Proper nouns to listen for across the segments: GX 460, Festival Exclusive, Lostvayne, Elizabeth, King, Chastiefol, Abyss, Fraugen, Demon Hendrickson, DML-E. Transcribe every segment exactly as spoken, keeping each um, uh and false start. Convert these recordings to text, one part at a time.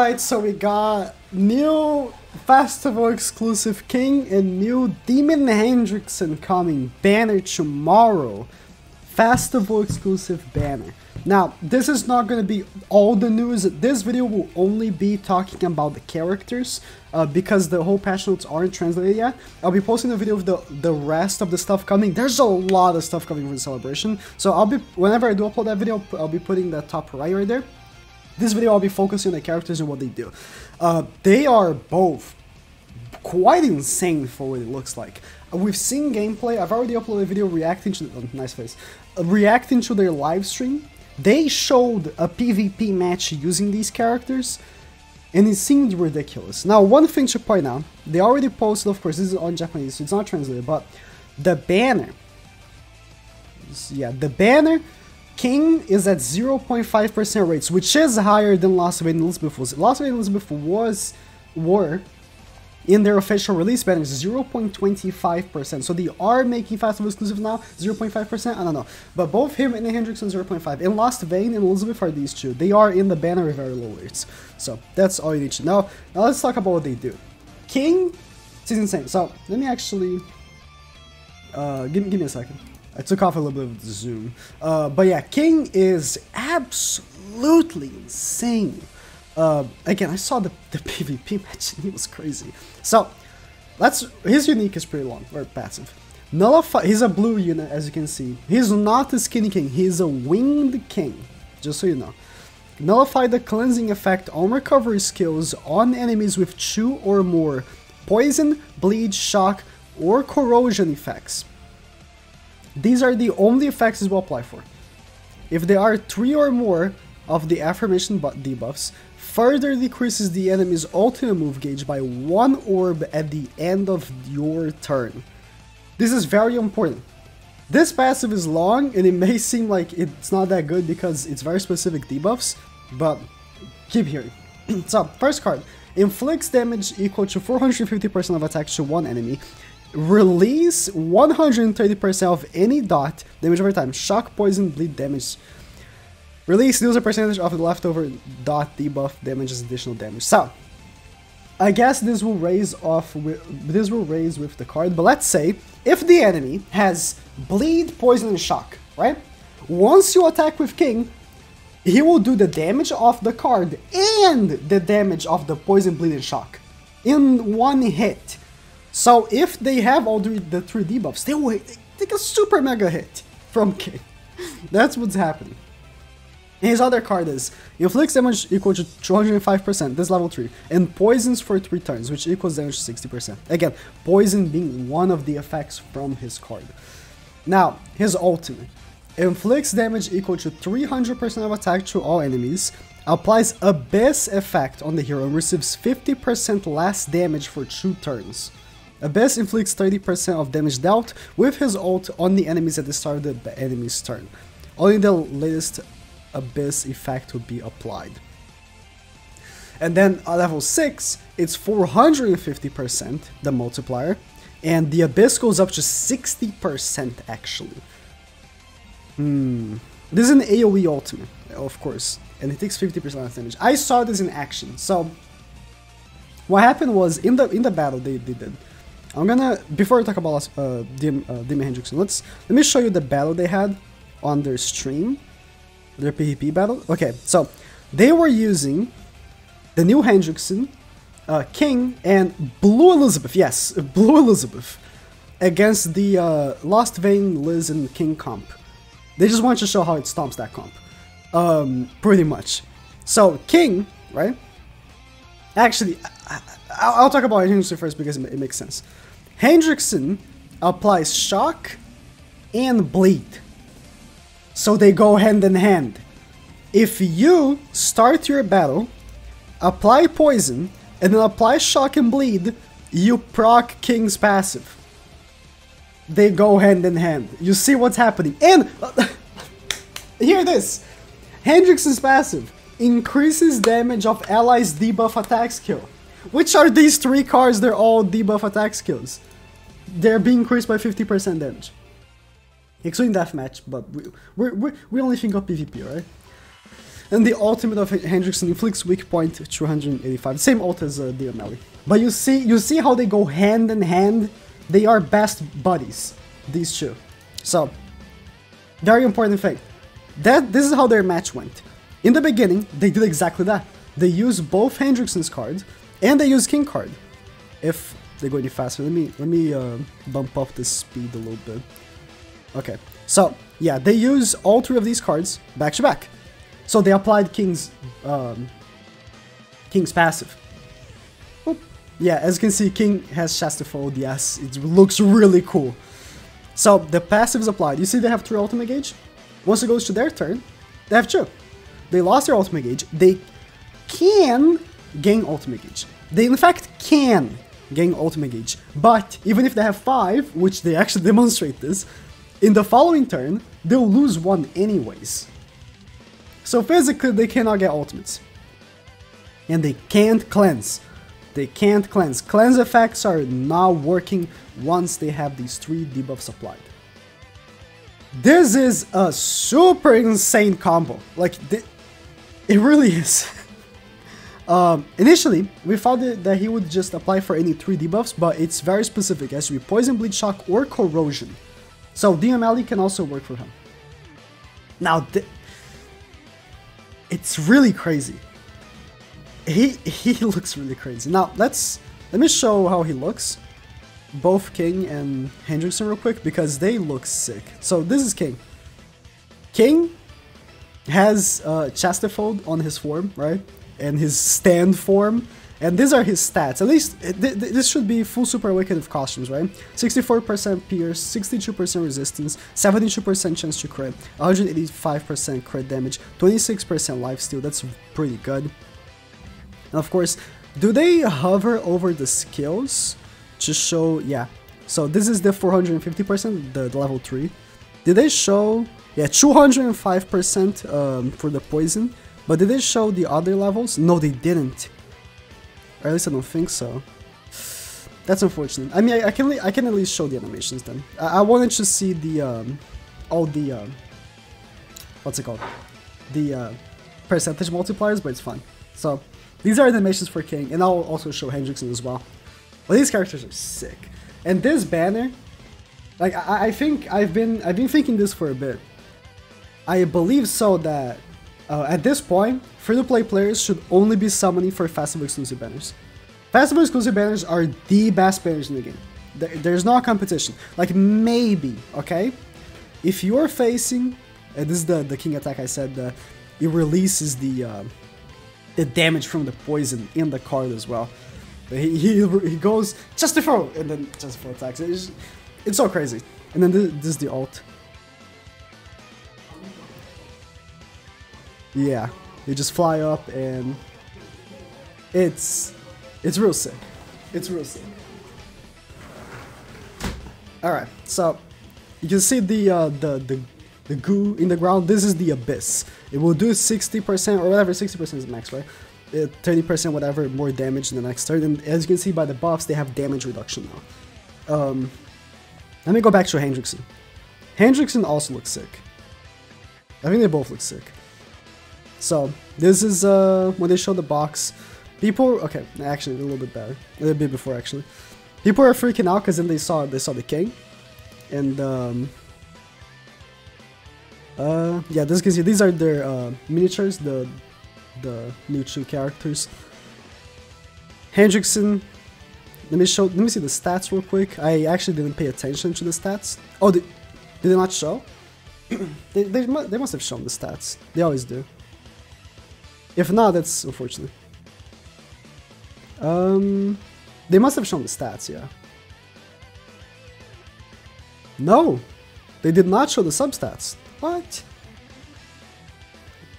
Alright, so we got new Festival Exclusive King and new Demon Hendrickson coming. Banner tomorrow. Festival Exclusive banner. Now, this is not going to be all the news. This video will only be talking about the characters uh, because the whole patch notes aren't translated yet. I'll be posting a video of the, the rest of the stuff coming. There's a lot of stuff coming for the celebration. So I'll be, whenever I do upload that video, I'll be putting that top right right there. This video I'll be focusing on the characters and what they do. Uh, they are both quite insane for what it looks like. We've seen gameplay. I've already uploaded a video reacting to oh, nice face, uh, reacting to their live stream. They showed a PvP match using these characters, and it seemed ridiculous. Now, one thing to point out: they already posted, of course, this is on Japanese, so it's not translated. But the banner, yeah, the banner. King is at zero point five percent rates, which is higher than Lostvayne and Elizabeth was. Lostvayne and Elizabeth was were. in their official release banner zero point two five percent, so they are making Festival Exclusive now. Zero point five percent, I don't know, but both him and Hendrickson zero point five, and Lostvayne and Elizabeth are these two. They are in the banner with very low rates, so that's all you need to know. Now let's talk about what they do. King, it's insane. So let me actually uh give, give me a second. I took off a little bit of the zoom, uh but yeah, King is absolutely insane. Uh, again, I saw the, the PvP match and he was crazy. So, let's, his unique is pretty long, or passive. Nullify, he's a blue unit, as you can see. He's not a skinny king, he's a winged king, just so you know. Nullify the cleansing effect on recovery skills on enemies with two or more poison, bleed, shock, or corrosion effects. These are the only effects we'll apply for. If there are three or more of the aforementioned debuffs, further decreases the enemy's ultimate move gauge by one orb at the end of your turn. This is very important. This passive is long and it may seem like it's not that good because it's very specific debuffs, but keep hearing. So, first card, inflicts damage equal to four hundred fifty percent of attack to one enemy. Release one hundred thirty percent of any dot damage over time. Shock, poison, bleed damage. Release deals a percentage of the leftover dot debuff damage as additional damage. So, I guess this will raise off. With, this will raise with the card. But let's say if the enemy has bleed, poison, and shock, right? Once you attack with King, he will do the damage of the card and the damage of the poison, bleed, and shock in one hit. So if they have all the, the three debuffs, they will take a super mega hit from King. That's what's happening. His other card is inflicts damage equal to two hundred five percent, this level three, and poisons for three turns, which equals damage to sixty percent. Again, poison being one of the effects from his card. Now, his ultimate. Inflicts damage equal to three hundred percent of attack to all enemies, applies Abyss effect on the hero, and receives fifty percent less damage for two turns. Abyss inflicts thirty percent of damage dealt with his ult on the enemies at the start of the enemy's turn. Only the latest Abyss effect would be applied. And then at level six, it's four hundred fifty percent, the multiplier, and the Abyss goes up to sixty percent actually. Hmm. This is an AoE ultimate, of course, and it takes fifty percent of damage. I saw this in action. So what happened was in the in the battle they did it. I'm gonna before I talk about uh, Demon uh, Hendrickson, let's let me show you the battle they had on their stream. Their PvP battle. Okay, so they were using the new Hendrickson, uh, King, and Blue Elizabeth. Yes, Blue Elizabeth against the uh, Lostvayne, Liz, and King comp. They just wanted to show how it stomps that comp, um, pretty much. So King, right? Actually, I, I, I'll talk about Hendrickson first because it, it makes sense. Hendrickson applies shock and bleed. So they go hand in hand. If you start your battle, apply poison, and then apply shock and bleed, you proc King's passive. They go hand in hand. You see what's happening. And uh, hear this. Hendrickson's passive increases damage of allies' debuff attack skill. Which are these three cards? They're all debuff attack skills. They're being increased by fifty percent damage. Excluding deathmatch, but we, we, we, we only think of PvP, right? And the ultimate of Hendrickson inflicts weak point two hundred eighty-five, same ult as uh, D M L E. But you see, you see how they go hand in hand? They are best buddies, these two. So, very important thing. That, this is how their match went. In the beginning, they did exactly that. They used both Hendrickson's card, and they used King card. If they go any faster, let me, let me uh, bump up the speed a little bit. Okay, so, yeah, they use all three of these cards back to back. So they applied King's, um, King's passive. Oop. Yeah, as you can see, King has Chastiefol, yes, it looks really cool. So the passive is applied. You see they have three ultimate gauge? Once it goes to their turn, they have two. They lost their ultimate gauge. They can gain ultimate gauge. They, in fact, can gain ultimate gauge. But even if they have five, which they actually demonstrate this, in the following turn, they'll lose one anyways. So physically, they cannot get ultimates. And they can't cleanse. They can't cleanse. Cleanse effects are not working once they have these three debuffs applied. This is a super insane combo. Like, it really is. Um, initially, we thought that he would just apply for any three debuffs, but it's very specific. It has to be Poison, Bleed, Shock, or Corrosion. So D M L E can also work for him. Now, it's really crazy. He he looks really crazy. Now, let's let me show how he looks. Both King and Hendrickson real quick, because they look sick. So this is King. King has uh, Chastiefol on his form, right? And his stand form. And these are his stats. At least, th th this should be full Super Awakened costumes, right? sixty-four percent pierce, sixty-two percent resistance, seventy-two percent chance to crit, one hundred eighty-five percent crit damage, twenty-six percent lifesteal. That's pretty good. And of course, do they hover over the skills to show... Yeah. So this is the four hundred fifty percent, the, the level three. Did they show... Yeah, two hundred five percent um, for the poison. But did they show the other levels? No, they didn't. Or at least I don't think so. That's unfortunate. I mean, I, I can I can at least show the animations then. I, I wanted to see the um, all the um, what's it called? The uh, percentage multipliers, but it's fine. So these are animations for King, and I'll also show Hendrickson as well. But these characters are sick. And this banner, like I, I think I've been I've been thinking this for a bit. I believe so that. Uh, at this point, free-to-play players should only be summoning for Festival Exclusive banners. Festival Exclusive banners are the best banners in the game. There, there's no competition. Like, maybe, okay? If you're facing... Uh, this is the, the King attack I said. Uh, it releases the uh, the damage from the poison in the card as well. He, he, he goes, Chastiefol! And then Chastiefol attacks. It's, it's so crazy. And then this, this is the ult. Yeah, they just fly up and it's it's real sick. It's real sick. All right, so you can see the uh, the the the goo in the ground. This is the Abyss. It will do sixty percent or whatever. sixty percent is max, right? thirty percent whatever more damage in the next turn. And as you can see by the buffs, they have damage reduction now. Um, let me go back to Hendrickson. Hendrickson also looks sick. I think they both look sick. So, this is uh, when they show the box. People, okay, actually, a little bit better. A little bit before, actually. People are freaking out because then they saw they saw the King. And, um... Uh, yeah, this you can see, these are their uh, miniatures, the the new two characters. Hendrickson. Let me show, let me see the stats real quick. I actually didn't pay attention to the stats. Oh, did, did they not show? they, they, they must have shown the stats. They always do. If not, that's unfortunate. Um, they must have shown the stats, yeah. No, they did not show the substats. What?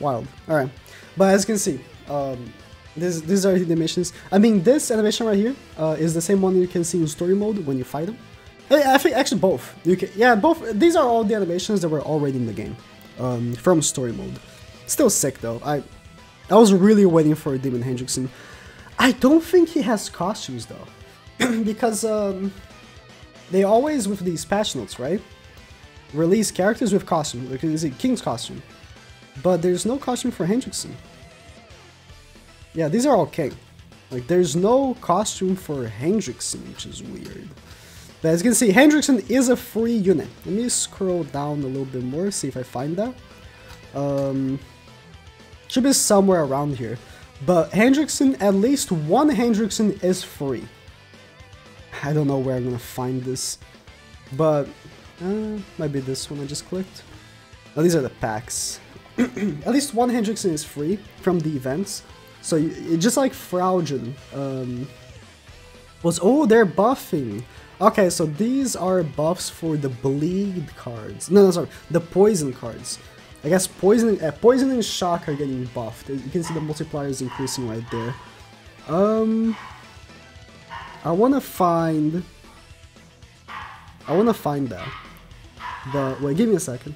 Wild. All right, but as you can see, um, this, these are the animations. I mean, this animation right here uh, is the same one you can see in story mode when you fight them. I, I think actually both. You can, yeah, both. These are all the animations that were already in the game um, from story mode. Still sick though. I. I was really waiting for Demon Hendrickson. I don't think he has costumes though, because um, they always with these patch notes, right? Release characters with costumes. Like you see King's costume, But there's no costume for Hendrickson. Yeah, these are all King. Like, there's no costume for Hendrickson, which is weird. But as you can see, Hendrickson is a free unit. Let me scroll down a little bit more, see if I find that. Um, should be somewhere around here. But Hendrickson, at least one Hendrickson is free. I don't know where I'm gonna find this. But, uh, might be this one I just clicked. Now, these are the packs. At least one Hendrickson is free from the events. So, you, just like Fraugen, um, was, oh, they're buffing. Okay, so these are buffs for the bleed cards. No, no, sorry, the poison cards. I guess poison, uh, poison and shock are getting buffed. You can see the multiplier is increasing right there. Um, I wanna find, I wanna find that. But wait, give me a second.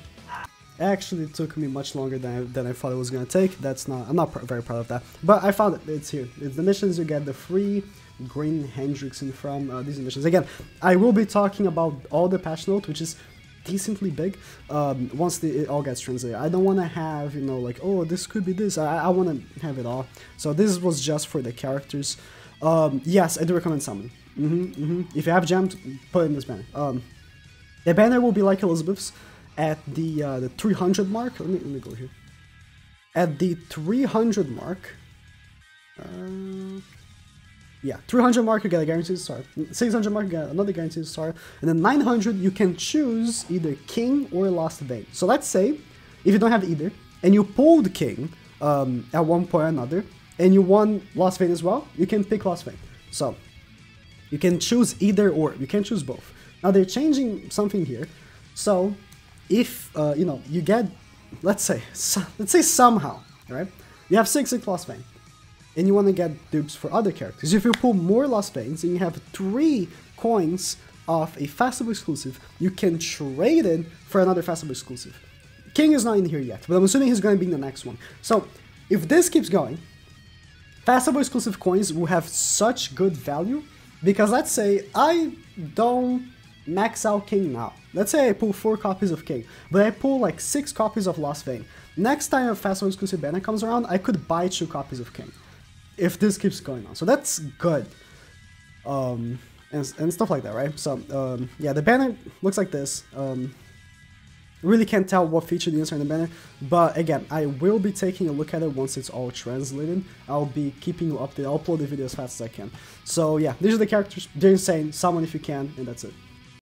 Actually took me much longer than I, than I thought it was gonna take. That's not, I'm not pr very proud of that. But I found it, it's here. It's the missions you get the free green Hendrickson from uh, these missions. Again, I will be talking about all the patch note, which is decently big, um, once the, it all gets translated. I don't wanna have, you know, like, oh, this could be this. I, I wanna have it all. So this was just for the characters. Um, yes, I do recommend summoning. Mm-hmm, mm-hmm. If you have gemmed, put in this banner. Um, the banner will be like Elizabeth's. At the uh, the three hundred mark, let me, let me go here. At the three hundred mark, uh, yeah, three hundred mark you get a guaranteed star. six hundred mark you get another guaranteed star, and then nine hundred you can choose either King or Lostvayne. So let's say if you don't have either, and you pulled King um, at one point or another, and you won Lostvayne as well, you can pick Lostvayne. So you can choose either or, you can choose both. Now they're changing something here, so. If, uh, you know, you get, let's say, so, let's say somehow, right? You have six in Lostvayne, and you want to get dupes for other characters. If you pull more Lostvaynes and you have three coins of a Festival Exclusive, you can trade it for another Festival Exclusive. King is not in here yet, but I'm assuming he's going to be in the next one. So, if this keeps going, Festival Exclusive coins will have such good value, because let's say I don't max out King now. Let's say I pull four copies of King, but I pull like six copies of Lostvayne. Next time a Festival Exclusive banner comes around, I could buy two copies of King, if this keeps going on. So that's good, um, and, and stuff like that, right? So um, yeah, the banner looks like this. Um, really can't tell what feature the answer in the banner, but again, I will be taking a look at it once it's all translated. I'll be keeping you updated. I'll upload the video as fast as I can. So yeah, these are the characters. They're insane. Summon if you can, and that's it.